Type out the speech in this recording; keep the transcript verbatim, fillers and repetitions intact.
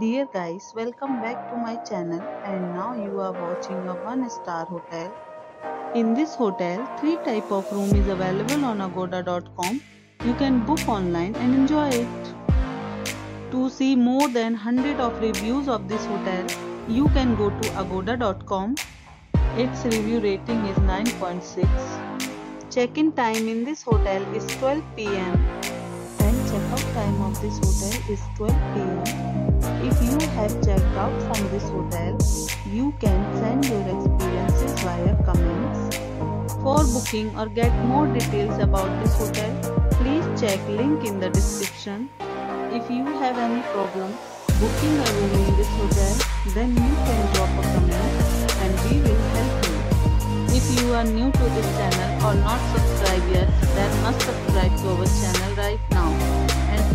Dear guys, welcome back to my channel, and now you are watching a one star hotel. In this hotel, three type of room is available on agoda dot com. You can book online and enjoy it. To see more than one hundred of reviews of this hotel, you can go to agoda dot com. Its review rating is nine point six. Check-in time in this hotel is twelve p m and check-out time of this hotel is twelve p m If you have checked out from this hotel, you can send your experiences via comments. For booking or get more details about this hotel, please check link in the description. If you have any problem booking a room in this hotel, then you can drop a comment and we will help you. If you are new to this channel or not subscribed yet, then must subscribe to our channel right now and